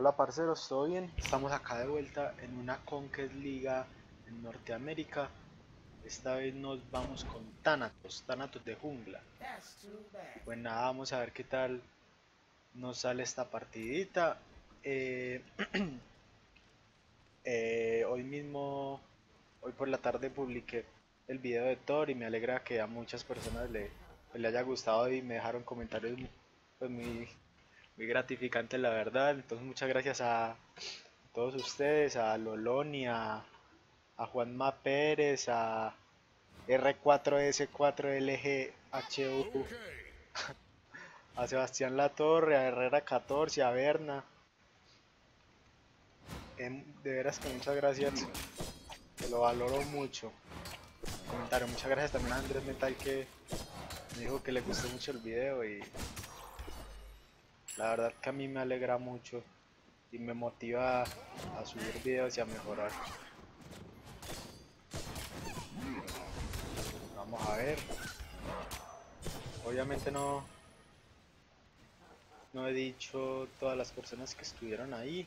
Hola parceros, ¿todo bien? Estamos acá de vuelta en una Conquest Liga en Norteamérica. Esta vez nos vamos con Thanatos, Thanatos de jungla. Pues nada, vamos a ver qué tal nos sale esta partidita. Hoy por la tarde publiqué el video de Thor y me alegra que a muchas personas le haya gustado y me dejaron comentarios pues, muy gratificante la verdad. Entonces muchas gracias a todos ustedes, a Loloni, a Juanma Pérez, a R4S4LGHU, a Sebastián Latorre, a Herrera 14, a Berna. De veras que muchas gracias, te lo valoro mucho. Comentario, muchas gracias también a Andrés Metal que me dijo que le gustó mucho el video y... la verdad que a mí me alegra mucho y me motiva a subir videos y a mejorar. Vamos a ver. Obviamente no he dicho todas las personas que estuvieron ahí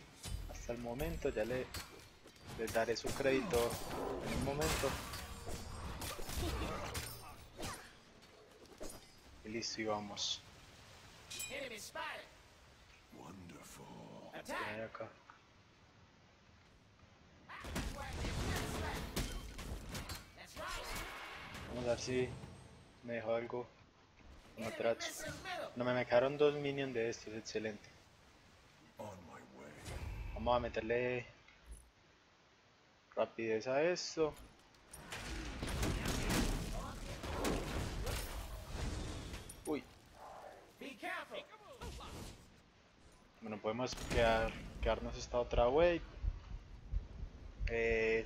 hasta el momento. Ya les daré su crédito en un momento. Y listo, y vamos. Acá. Vamos a ver si me dejó algo. No, me quedaron dos minions de estos, excelente. Vamos a meterle rapidez a esto. Uy. Bueno, podemos quedarnos esta otra wave.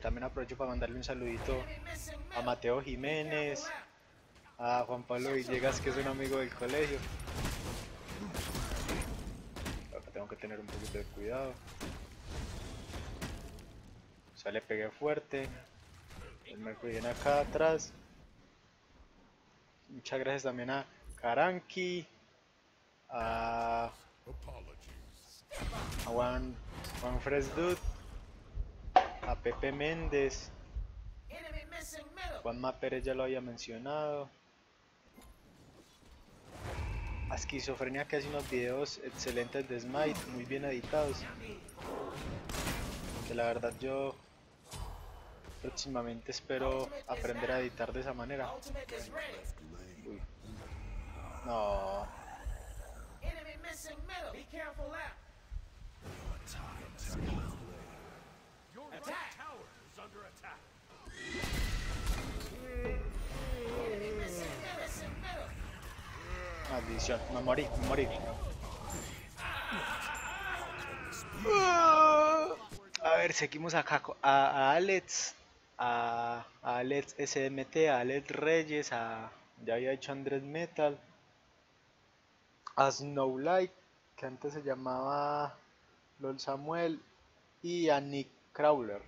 También aprovecho para mandarle un saludito a Mateo Jiménez, a Juan Pablo Villegas, que es un amigo del colegio. Acá tengo que tener un poquito de cuidado. O sea, le pegué fuerte. El Mercurio viene acá atrás. Muchas gracias también a Karanqui, a Juan Fresh Dude, a Pepe Méndez, Juanma Pérez ya lo había mencionado, a Esquizofrenia que hace unos videos excelentes de Smite, muy bien editados, que la verdad yo próximamente espero aprender a editar de esa manera. Uy. No. Maldición, me morí. A ver, seguimos acá a Alex, a Alex SMT, a Alex Reyes, ya había hecho Andrés Metal, a Snowlight, que antes se llamaba Lol Samuel, y a Nick Crowler.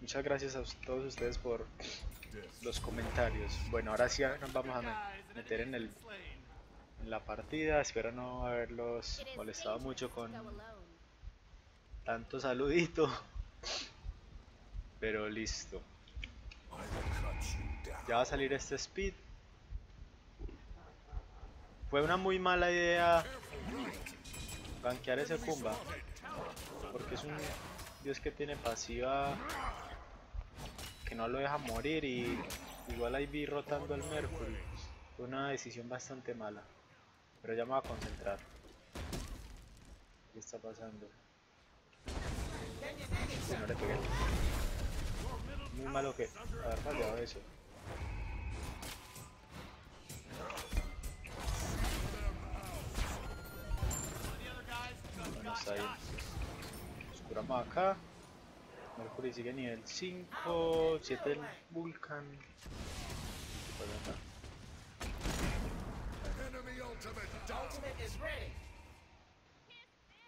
Muchas gracias a todos ustedes por los comentarios. Bueno, ahora sí nos vamos a meter en la partida. Espero no haberlos molestado mucho con tanto saludito, pero listo. Ya va a salir este speed. Fue una muy mala idea gankear ese Kumba, porque es un dios que tiene pasiva que no lo deja morir y igual ahí vi rotando el Mercurio. Fue una decisión bastante mala, pero ya me voy a concentrar. ¿Qué está pasando? No le pegué. Muy malo que haber fallado eso. Ahí. Nos curamos acá. Mercurio sigue nivel 5, 7 el Vulcan.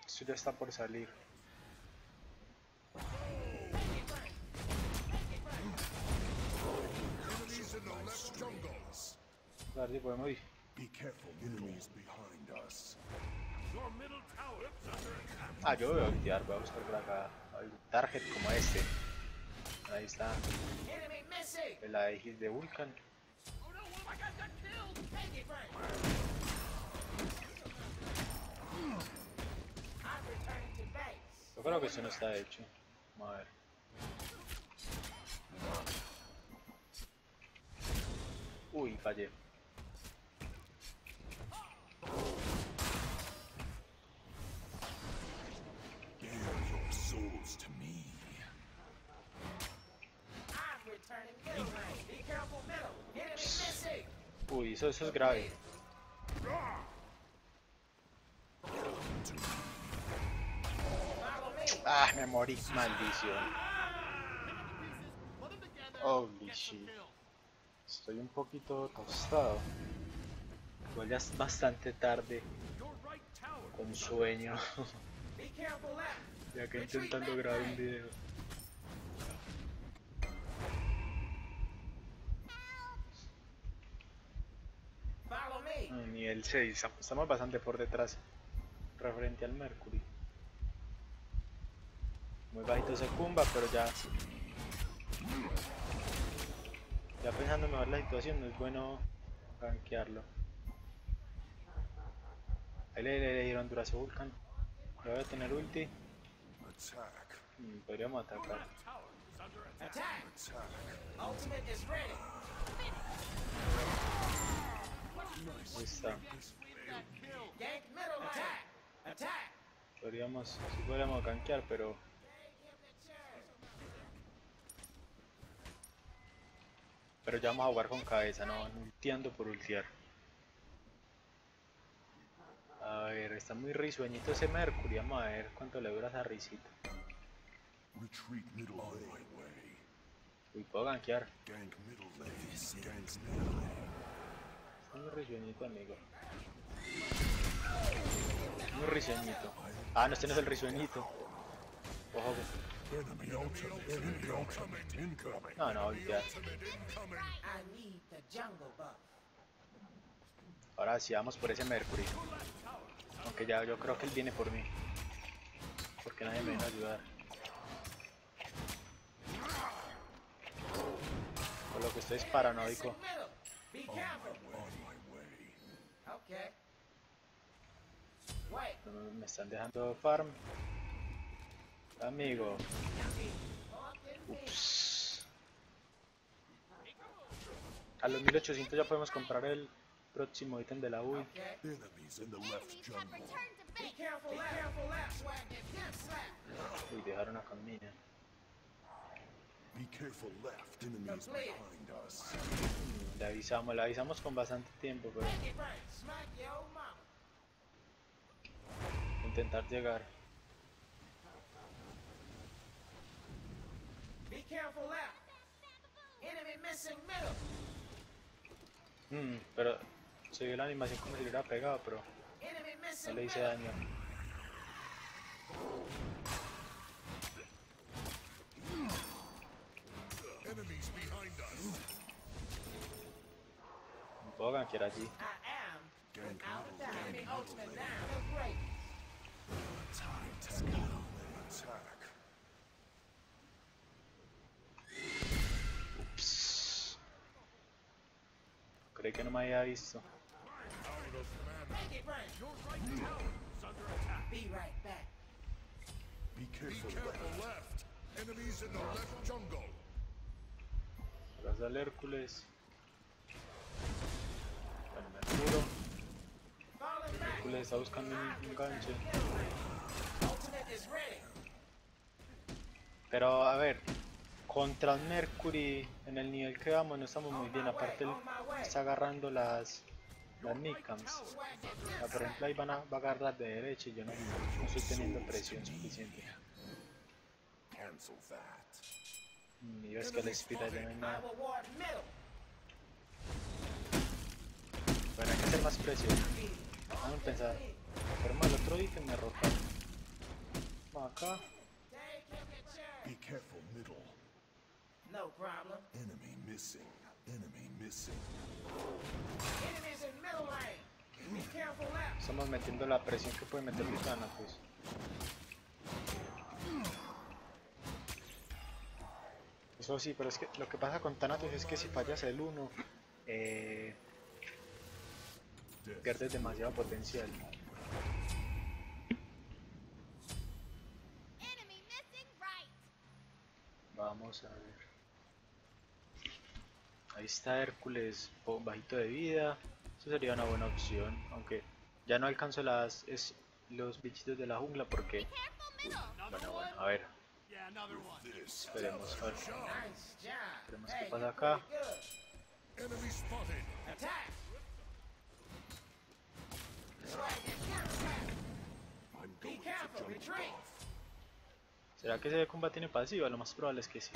Esto ya está por salir. A ver si podemos ir. Ah, yo voy a voltear, voy a buscar por acá algún target como este. Ahí está. El Aegis de Vulcan. Yo creo que eso no está hecho. Vamos a ver. Uy, fallé. Uy, eso es grave. Ah, me morí, maldición. Holy shit. Estoy un poquito tostado. Igual ya es bastante tarde. Con sueño. Ya que intentando grabar un video. Nivel 6, estamos bastante por detrás. Referente al Mercurio. Muy bajito ese Kumba, pero ya. Ya pensando mejor la situación, no es bueno gankearlo. Ahí le dieron durazo a Vulcan. Yo voy a tener ulti. Podríamos atacar. Ahí está. Si podríamos gankear, pero... Pero ya vamos a jugar con cabeza, no van ulteando por ultear. A ver, está muy risueñito ese Mercurio, vamos a ver cuánto le dura esa risita. Uy, puedo gankear. Muy risueñito, amigo. Muy risueñito. Ah, no, este no es el risueñito. Ojo. No, no, ya. Ahora sí, vamos por ese Mercury. Aunque ya yo creo que él viene por mí. Porque nadie me viene a ayudar. Por lo que estoy es paranoico. Me están dejando farm. Amigo. Ups. A los 1800 ya podemos comprar el próximo ítem de la UI. Uy, dejaron a Camina. Le avisamos con bastante tiempo, pero... Intentar llegar. Pero se vio la animación como si le hubiera pegado, pero no le hice daño. No puedo gankear allí. Ups. Creí que no me había visto. Tras al Hércules. Bueno, me juro. Hércules está buscando un gancho. Pero a ver, contra Mercury en el nivel que vamos no estamos muy bien. Aparte él está agarrando las Nickams. Por ejemplo ahí va a agarrar de derecha y yo no estoy teniendo presión suficiente. Y es que la espira ya no hay nada. Bueno, hay que hacer más presión. Vamos a pensar. Pero mal otro ítem me ropa. Vamos acá. Estamos metiendo la presión que puede meter Thanatos. eso sí, pero es que lo que pasa con Thanatos es que si fallas el 1, pierdes demasiado potencial. Vamos a ver. Ahí está Hércules, bajito de vida. Eso sería una buena opción, aunque ya no alcanzo las, los bichitos de la jungla porque... Bueno, a ver. Esperemos, a ver. Esperemos que pasa acá. ¿Será que ese Kumba tiene pasiva? Lo más probable es que sí.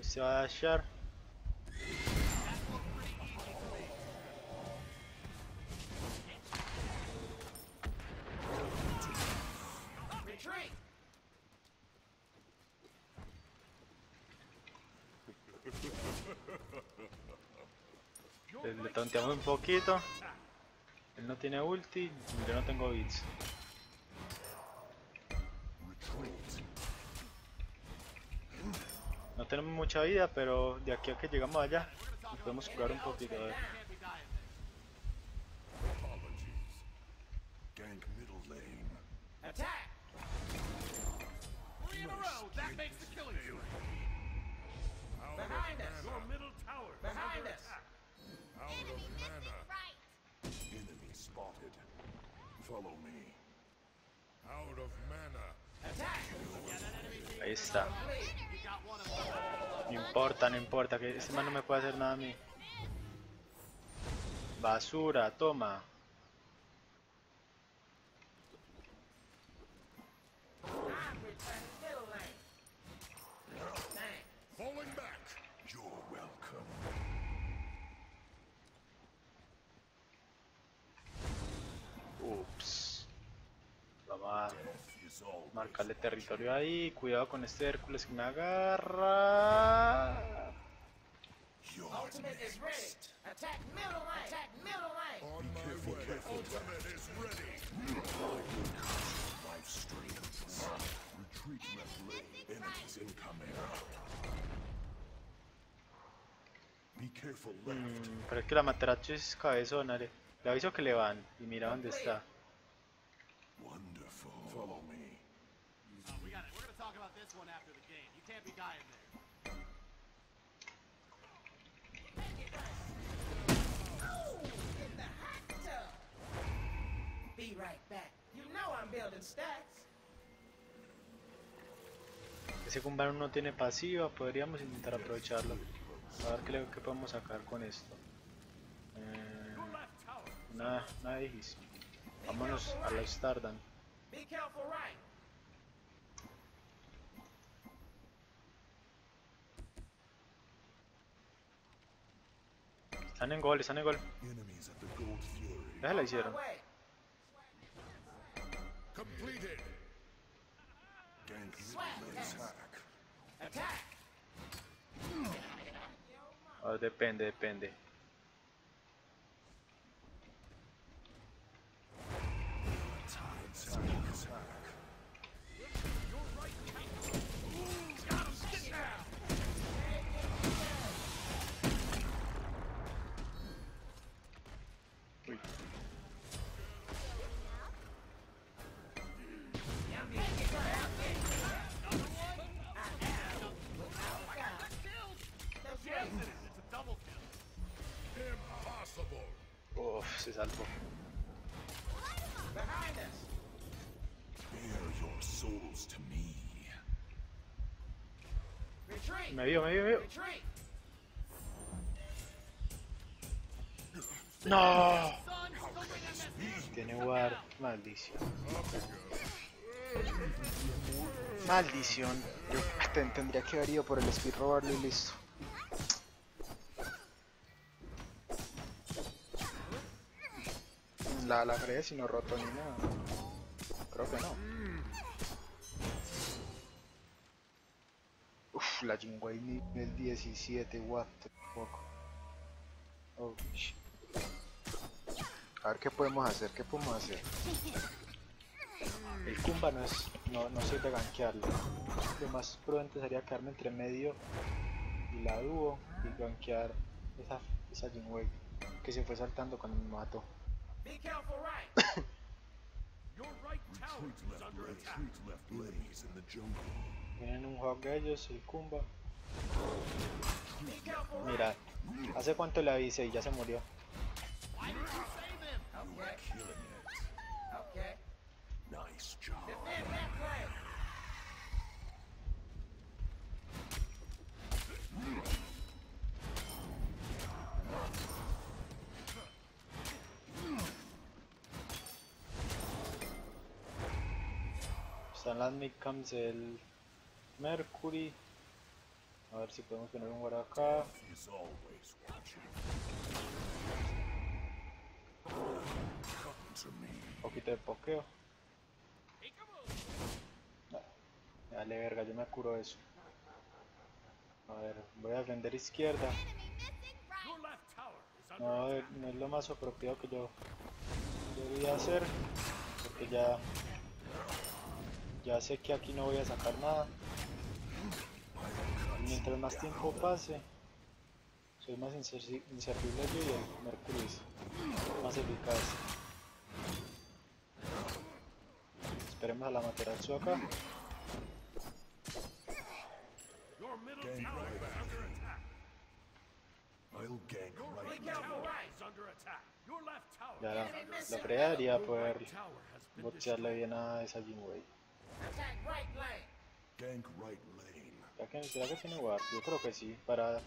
Se va a dashar. Le tonteamos un poquito. Él no tiene ulti, yo no tengo bits. No tenemos mucha vida, pero de aquí a que llegamos allá nos podemos curar un poquito. A ver. Ahí está. No importa, no importa, que este man no me puede hacer nada a mí. Basura, toma. Ups. Vamos a marcarle territorio ahí. Cuidado con este Hércules que me agarra. Pero es que la Amaterasu es cabezona. Le aviso que le van y mira dónde está. Ese Kumba no tiene pasiva, podríamos intentar aprovecharlo. A ver qué podemos sacar con esto. Nada de Aegis. Vámonos a la Stardan. Están en gol, están en gol. Ya se la hicieron. Oh, depende, depende. Uff, se salvó. Me vio, me vio, me vio. No. Tiene guard. Maldición. Maldición. Yo tendría que haber ido por el speed robarlo y listo. La Freya si no roto ni nada. Creo que no. La Jing Wei nivel 17, what the fuck. Oh, shit. A ver qué podemos hacer, qué podemos hacer. El Kumba no soy de gankearlo. Lo más prudente sería quedarme entre medio y la dúo y gankear esa Jing Wei que se fue saltando cuando me mató. Vienen un hog ellos, el Kumba. Mirad, hace cuánto le avisé y ya se murió. Están las midcams del Mercury. A ver si podemos poner un guarda acá. Un poquito de pokeo. Dale verga, yo me curo eso. A ver, voy a defender izquierda. No es lo más apropiado que yo debía hacer, porque ya sé que aquí no voy a sacar nada. Mientras más tiempo pase, soy más inservible yo y el Mercurio es más eficaz. Esperemos a la Amaterasu acá. Ya la Freya debería poder botearle bien a esa Jing Wei. ¿Será que tiene guard? Yo creo que sí, para...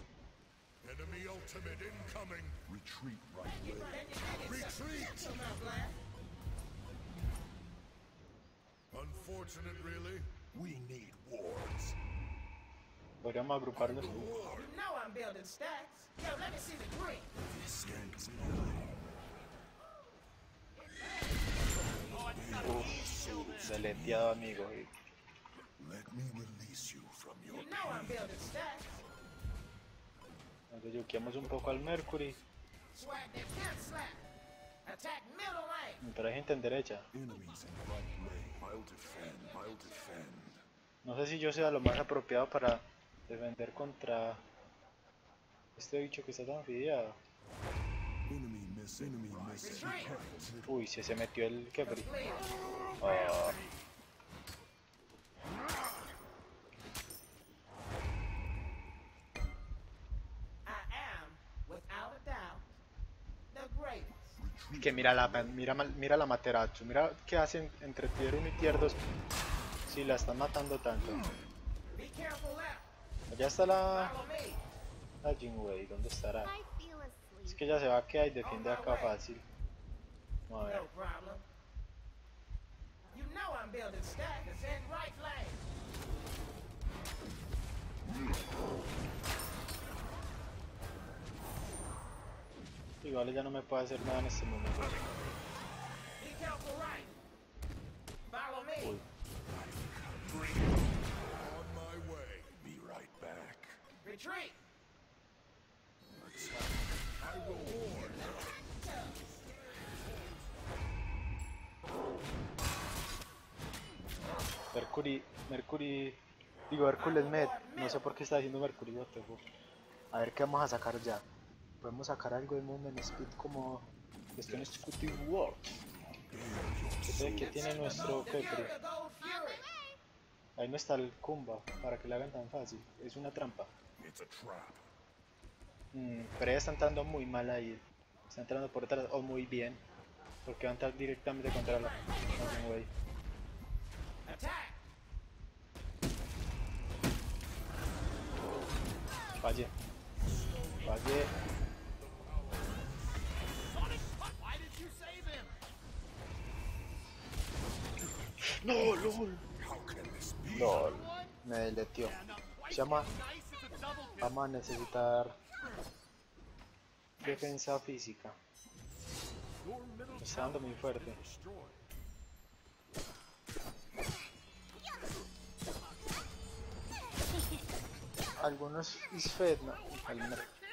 Podríamos agruparlos. Deleteado, amigo. Entonces yuqueamos un poco al Mercury. Pero hay gente en derecha. No sé si yo sea lo más apropiado para defender contra este bicho que está tan fideado. Uy, se metió el Kepri. Oh. Que mira la Amaterasu, mira qué hacen entre tier 1 y tier 2 si la están matando tanto. Allá está la Jing Wei, ¿dónde estará? Es que ya se va a quedar y defiende acá fácil. A ver. Igual ella no me puede hacer nada en este momento. Uy. Hércules Med, no sé por qué está diciendo Mercurio, te juro. A ver qué vamos a sacar ya. Podemos sacar algo de mundo en speed como cuestiones Cutie World. ¿Qué tiene nuestro Kepri? Ahí no está el Kumba para que le hagan tan fácil. Es una trampa. Pero ella está entrando muy mal ahí. Está entrando por detrás o muy bien. Porque va a entrar directamente contra la Jing Wei. Falle. Falle. No, lol. Lol. Me deletió. Vamos a necesitar defensa física. Me está dando muy fuerte. algunos Isfed, no,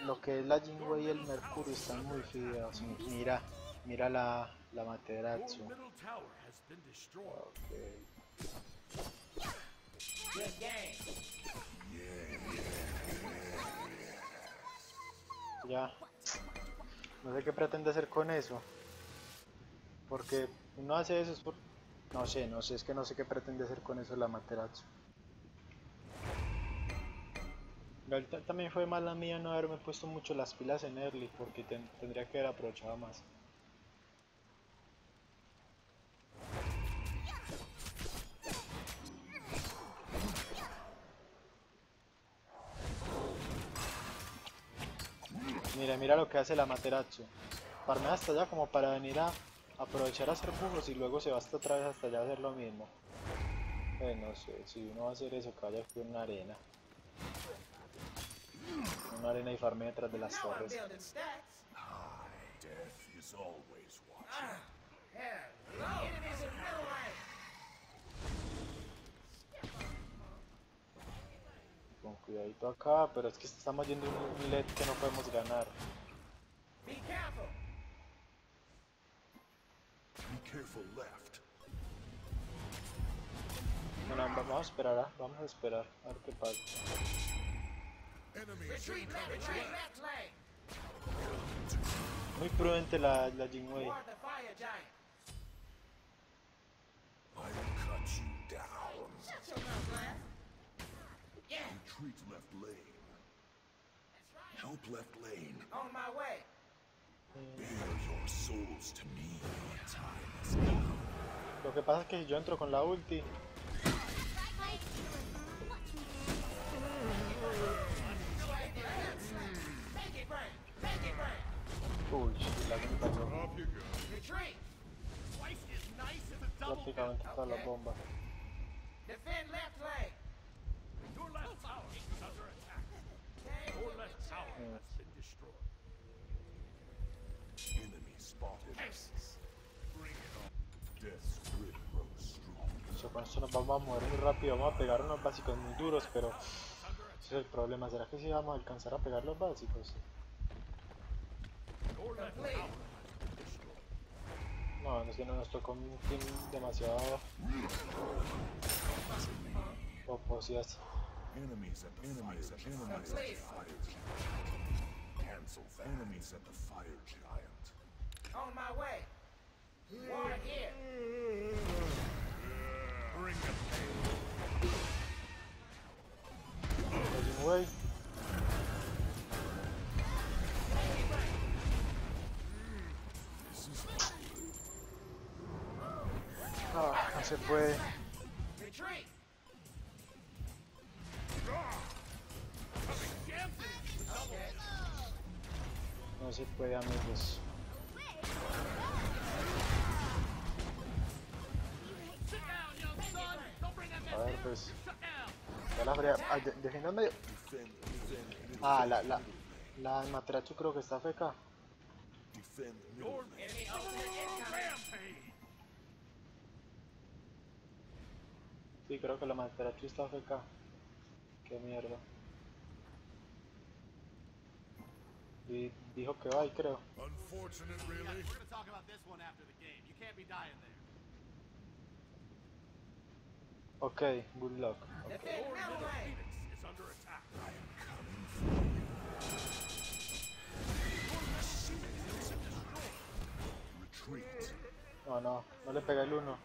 lo que es la Jing Wei y el Mercurio están muy fideos. Mira, mira la Amaterasu. Okay. Ya, no sé qué pretende hacer con eso, porque uno hace eso, es por... no sé, es que no sé qué pretende hacer con eso la Amaterasu. También fue mala mía no haberme puesto mucho las pilas en early, porque tendría que haber aprovechado más. Mira, mira lo que hace la Amaterasu. Parmea hasta allá como para venir a aprovechar a hacer bujos y luego se va hasta otra vez hasta allá a hacer lo mismo. No sé, si uno va a hacer eso, que vaya con una arena. Una arena y farme detrás de las torres. Con cuidadito acá, pero es que estamos yendo un LED que no podemos ganar. Bueno, vamos a esperar, ¿eh? Vamos a esperar a ver qué pasa. Muy prudente la Jing Wei. Lo que pasa es que si yo entro con la ulti, uy, la prácticamente está la bomba. Con esto nos vamos a mover muy rápido, vamos a pegar unos básicos muy duros, pero ese es el problema. ¿Será que si vamos a alcanzar a pegar los básicos? No, es que no nos tocó un team demasiado oposías. No se puede. No se puede, amigos. A ver, pues. Ya la Freya. Ah, defiendo en medio. Ah, la Amaterasu creo que está feca. Sí, creo que la Amaterasu está AFK. Qué mierda. Y dijo que va y creo. Ok, good luck. Okay. No, no le pega el uno.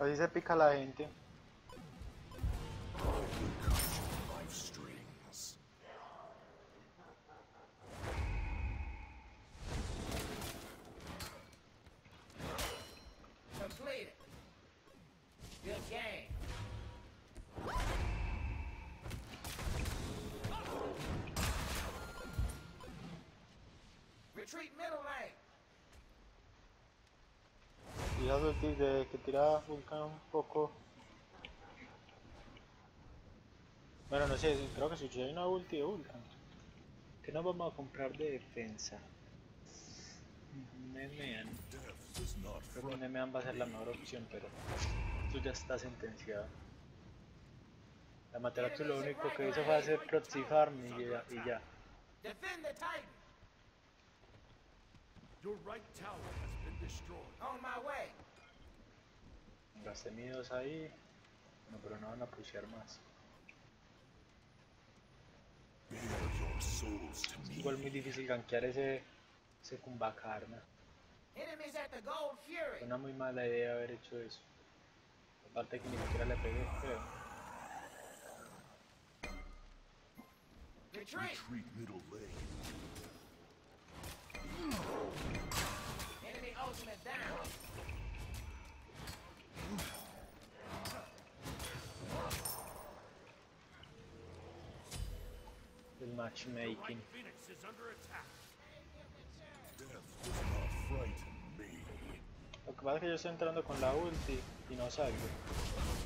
Así se pica la gente. Retreat middle lane. ultis de que tiraba Vulcan un poco. Bueno, no sé, creo que si hay una ulti de Vulcan, ¿qué nos vamos a comprar de defensa? Nemean. Creo que Nemean va a ser la mejor opción, pero tú ya está sentenciado. La Amaterasu lo único que hizo fue hacer proxy farm y ya. Gasté mis dos ahí. No, pero no van a pushear más. Es igual muy difícil gankear ese Kumba Karma. Una muy mala idea haber hecho eso. Aparte que ni siquiera le pegué, feo. El matchmaking. Lo que pasa es que yo estoy entrando con la ulti y no salgo. No.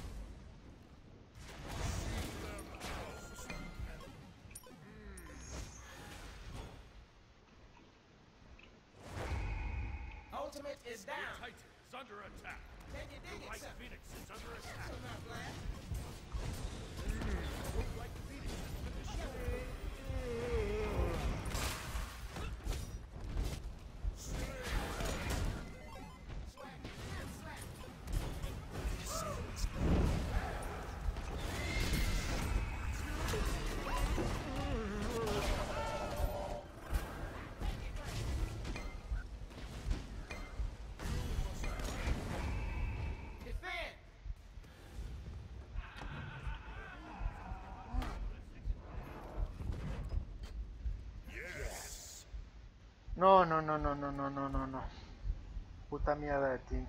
Puta mierda de team.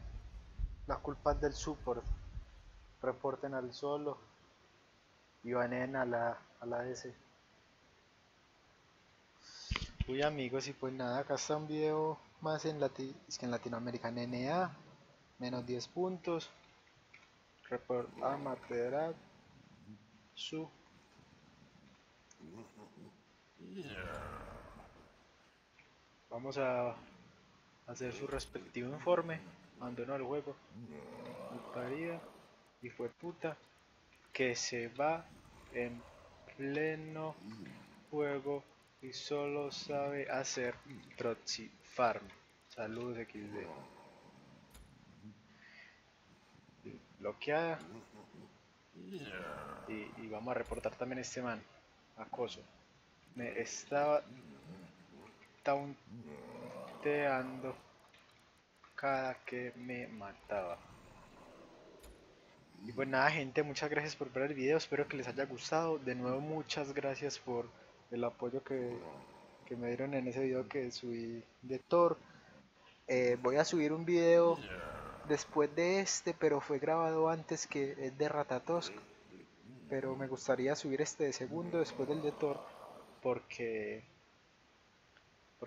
Las culpas del support. Reporten al solo y banen a la S. Uy, amigos, y pues nada, acá está un video más en Latinoamérica NA. Menos 10 puntos. Report Amaterasu. Vamos a hacer su respectivo informe. Abandonó el juego. Parida. Y fue puta. Que se va en pleno juego y solo sabe hacer proxy farm. Saludos XD. Bloqueada. Y vamos a reportar también este man. Acoso. Me estaba taunteando cada que me mataba. Y pues nada, gente, muchas gracias por ver el video, espero que les haya gustado. De nuevo, muchas gracias por el apoyo que me dieron en ese video que subí de Thor. Voy a subir un video después de este, pero fue grabado antes, que es de Ratatoskr, pero me gustaría subir este de segundo después del de Thor, porque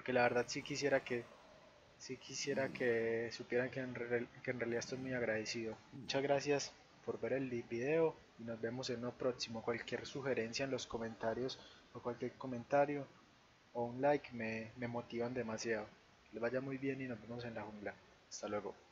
la verdad sí quisiera que supieran que en realidad estoy muy agradecido. Muchas gracias por ver el video y nos vemos en lo próximo. Cualquier sugerencia en los comentarios o cualquier comentario o un like me motivan demasiado. Que les vaya muy bien y nos vemos en la jungla. Hasta luego.